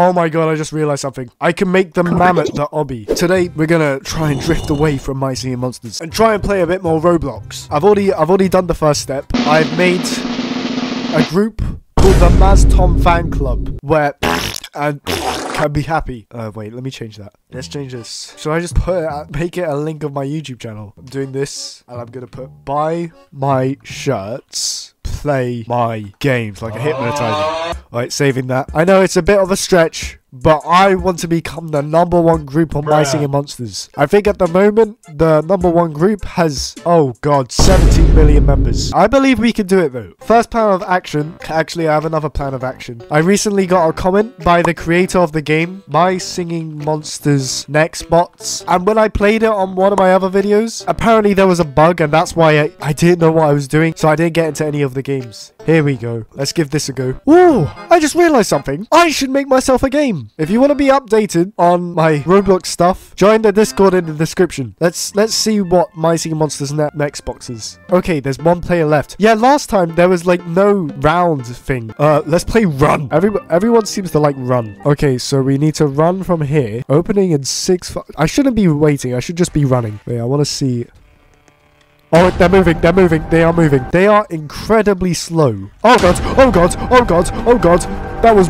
Oh my god, I just realized something. I can make the mammoth the obby. Today, we're gonna try and drift away from My Singing Monsters and try and play a bit more Roblox. I've already done the first step. I've made a group called the Mazz Tom Fan Club, where and can be happy. Wait, let me change that. Let's change this. Should I just put it, make it a link of my YouTube channel? I'm doing this, and I'm gonna put buy my shirts, play my games, like a hypnotizer. Alright, saving that. I know it's a bit of a stretch, but I want to become the #1 group on My Singing Monsters. I think at the moment, the #1 group has, oh god, 17 million members. I believe we can do it though. First plan of action, actually I have another plan of action. I recently got a comment by the creator of the game, My Singing Monsters Nextbots. And when I played it on one of my other videos, apparently there was a bug and that's why I didn't know what I was doing. So I didn't get into any of the games. Here we go. Let's give this a go. Whoa, I just realized something. I should make myself a game. If you want to be updated on my Roblox stuff, join the Discord in the description. Let's see what My Singing Monsters Nextbots is. Okay, there's one player left. Yeah, last time there was like no round thing. Let's play run. Everyone seems to like run. Okay, so we need to run from here. Opening in 6 5. I shouldn't be waiting. I should just be running. Wait, I want to see. Oh, they're moving, they're moving, they are moving. They are incredibly slow. Oh god, oh god, oh god, oh god. That was...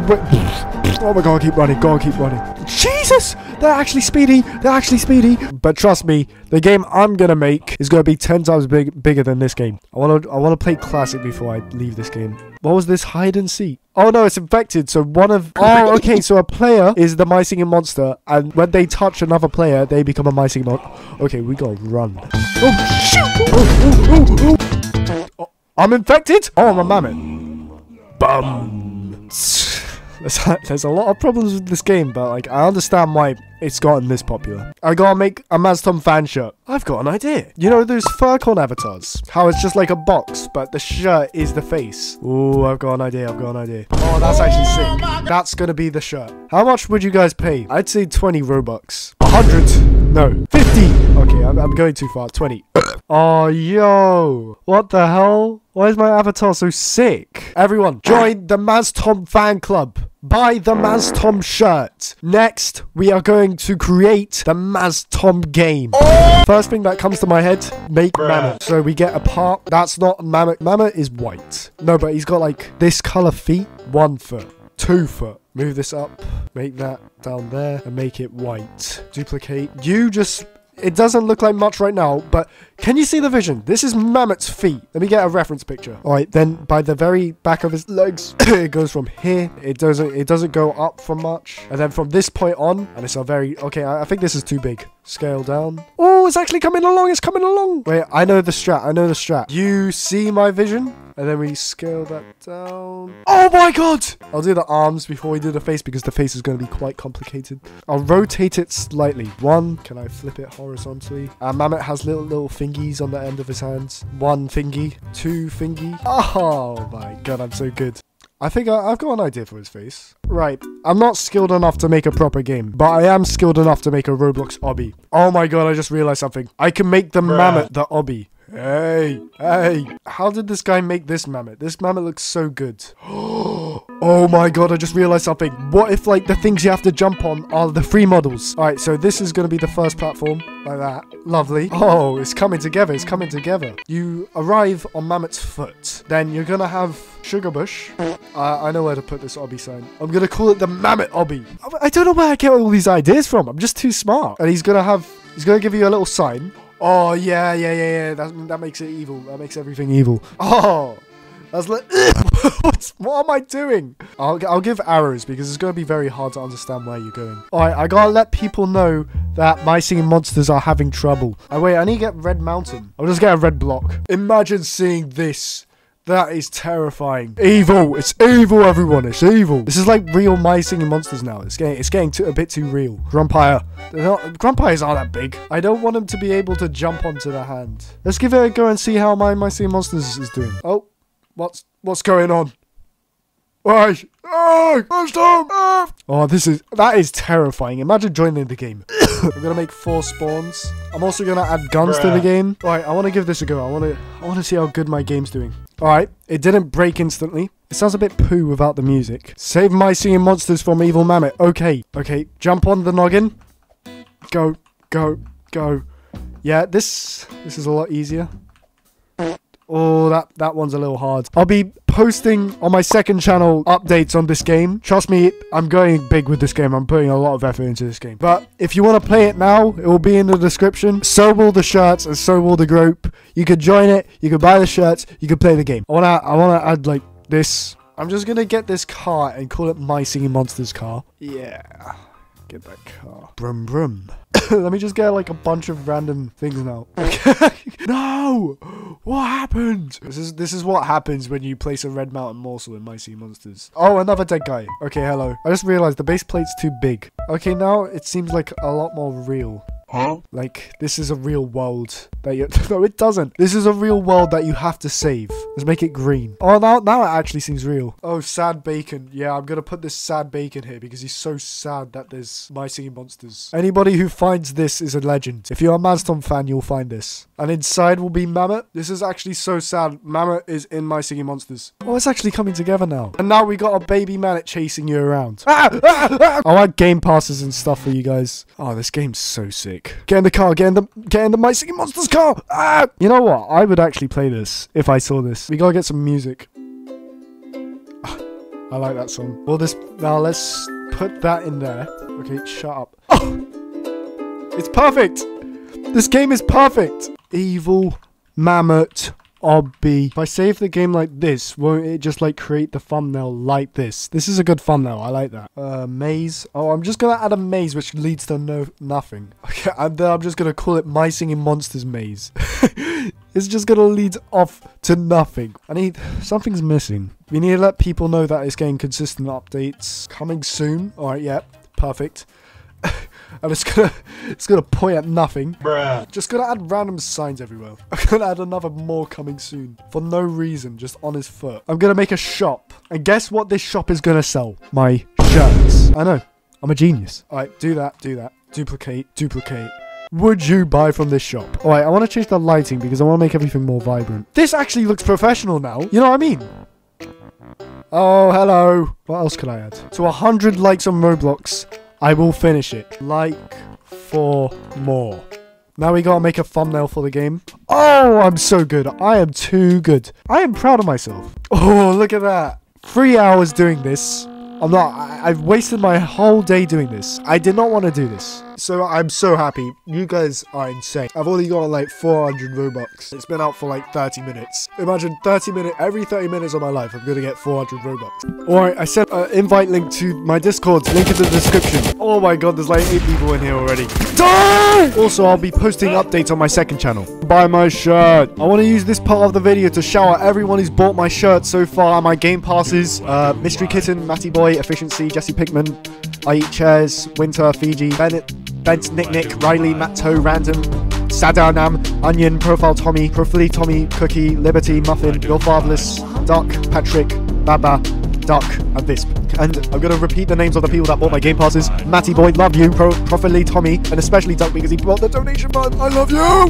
Oh my god, keep running, go on, keep running. Jesus! They're actually speedy, they're actually speedy. But trust me, the game I'm gonna make is gonna be 10 times bigger than this game. I wanna play classic before I leave this game. What was this hide and seek? Oh no, it's infected, so one of... Oh, okay, so a player is the My Singing Monster, and when they touch another player, they become a My Singing Monster. Okay, we gotta run. Oh, shoot! Oh, oh, oh, oh. Oh, I'm infected? Oh, I'm a mammoth. Bum. There's a lot of problems with this game, but like, I understand why it's gotten this popular. I gotta make a Mazz Tom fan shirt. I've got an idea. You know those furcon avatars? How it's just like a box, but the shirt is the face. Ooh, I've got an idea, I've got an idea. Oh, that's actually sick. That's gonna be the shirt. How much would you guys pay? I'd say 20 Robux. 100? No. 50! Okay, I'm going too far. 20. Oh, yo. What the hell? Why is my avatar so sick? Everyone, join the Mazz Tom fan club. Buy the Mazz Tom shirt. Next, we are going to create the Mazz Tom game. Oh! First thing that comes to my head, make mammoth. So we get a part. That's not mammoth. Mammoth is white. No, but he's got like this color feet. 1 foot, 2 foot. Move this up, make that down there, and make it white. Duplicate. You just... It doesn't look like much right now, but can you see the vision? This is mammoth's feet. Let me get a reference picture. All right, then by the very back of his legs, it goes from here. It doesn't go up for much. And then from this point on, and it's a very... Okay, I think this is too big. Scale down. Oh, it's actually coming along. It's coming along. Wait, I know the strat. I know the strat. You see my vision? And then we scale that down. Oh my god! I'll do the arms before we do the face because the face is going to be quite complicated. I'll rotate it slightly. One. Can I flip it horizontally? Mammoth has little thingies on the end of his hands. One thingy. Two thingy. Oh my god, I'm so good. I think I've got an idea for his face. Right, I'm not skilled enough to make a proper game, but I am skilled enough to make a Roblox obby. Oh my god, I just realized something. I can make the mammoth the obby. Hey, hey. How did this guy make this mammoth? This mammoth looks so good. Oh my god, I just realized something. What if like the things you have to jump on are the free models? All right, so this is going to be the first platform like that. Lovely. Oh, it's coming together. It's coming together. You arrive on mammoth's foot. Then you're going to have sugar bush. I know where to put this obby sign. I'm going to call it the mammoth obby. I don't know where I get all these ideas from. I'm just too smart. And he's going to give you a little sign. Oh, yeah, yeah, yeah, yeah. That makes it evil. That makes everything evil. Oh, that's like... what am I doing? I'll give arrows because it's going to be very hard to understand where you're going. All right, I got to let people know that My Singing Monsters are having trouble. Oh, wait, I need to get Red Mountain. I'll just get a red block. Imagine seeing this. That is terrifying. Evil. It's evil, everyone. It's evil. This is like real My Singing Monsters now. It's getting a bit too real. Grumpire. Grumpires aren't that big. I don't want them to be able to jump onto the hand. Let's give it a go and see how my My Singing Monsters is doing. Oh, what's going on? Why? Oh, that is terrifying. Imagine joining the game. I'm gonna make 4 spawns. I'm also gonna add guns to the game. All right, I want to give this a go. I want to see how good my game's doing. All right, it didn't break instantly. It sounds a bit poo without the music. Save my singing monsters from evil mammoth. Okay, okay, jump on the noggin. Go, go, go. Yeah, this is a lot easier. Oh, that one's a little hard. I'll be posting on my second channel updates on this game. Trust me, I'm going big with this game. I'm putting a lot of effort into this game. But if you want to play it now, it will be in the description. So will the shirts and so will the group. You could join it. You could buy the shirts. You could play the game. I wanna add like this. I'm just gonna get this car and call it My Singing Monsters Car. Yeah, get that car. Brum brum. Let me just get like a bunch of random things now. No! What happened? This is what happens when you place a Red Mountain Morsel in My Singing Monsters. Oh, another dead guy. Okay, hello. I just realized the base plate's too big. Okay, now it seems like a lot more real. Huh? Like, this is a real world that you— No, it doesn't. This is a real world that you have to save. Let's make it green. Oh, now it actually seems real. Oh, sad bacon. Yeah, I'm gonna put this sad bacon here because he's so sad that there's My Singing Monsters. Anybody who finds this is a legend. If you're a Mazz Tom fan, you'll find this. And inside will be Mammoth. This is actually so sad. Mammoth is in My Singing Monsters. Oh, it's actually coming together now. And now we got a baby mammoth chasing you around. Ah, ah, ah. I want game passes and stuff for you guys. Oh, this game's so sick. Get in the car, get in the My Singing Monsters car! Ah! You know what? I would actually play this if I saw this. We gotta get some music. I like that song. Well, now let's put that in there. Okay, shut up. Oh! It's perfect! This game is perfect! Evil Mammoth Obby. If I save the game like this, won't it just like create the thumbnail like this? This is a good thumbnail. I like that. Maze. Oh, I'm just gonna add a maze which leads to nothing. Okay, and then I'm just gonna call it My Singing Monsters Maze. It's just gonna lead off to nothing. Something's missing. We need to let people know that it's getting consistent updates coming soon. All right, yeah, perfect. And it's gonna point at nothing. Bruh. Just gonna add random signs everywhere. I'm gonna add another more coming soon. For no reason, just on his foot. I'm gonna make a shop. And guess what this shop is gonna sell? My shirts. I know, I'm a genius. All right, do that. Duplicate, duplicate. Would you buy from this shop? All right, I wanna change the lighting because I wanna make everything more vibrant. This actually looks professional now. You know what I mean? Oh, hello. What else could I add? To 100 likes on Roblox, I will finish it. Like for more. Now we gotta make a thumbnail for the game. Oh, I'm so good. I am too good. I am proud of myself. Oh, look at that. 3 hours doing this. I've wasted my whole day doing this. I did not want to do this. So I'm so happy. You guys are insane. I've already got like 400 Robux. It's been out for like 30 minutes. Imagine every 30 minutes of my life, I'm going to get 400 Robux. All right, I sent an invite link to my Discord. Link in the description. Oh my God, there's like 8 people in here already. Die! Also, I'll be posting updates on my second channel. Buy my shirt. I want to use this part of the video to shout out everyone who's bought my shirt so far. My game passes, Mystery Kitten, Matty Boy, Efficiency, Jesse Pickman, I Eat Chairs, Winter, Fiji, Bennett, Bent, Nick, Riley, Matto, Random, Sadanam, Onion, Profile Tommy, Profili Tommy, Cookie, Liberty, Muffin, Your Fatherless, Duck, Patrick, Baba, Duck, and Visp. And I'm going to repeat the names of the people that bought my game passes. Matty Boy, love you, Profili Tommy, and especially Duck because he bought the donation button. I love you!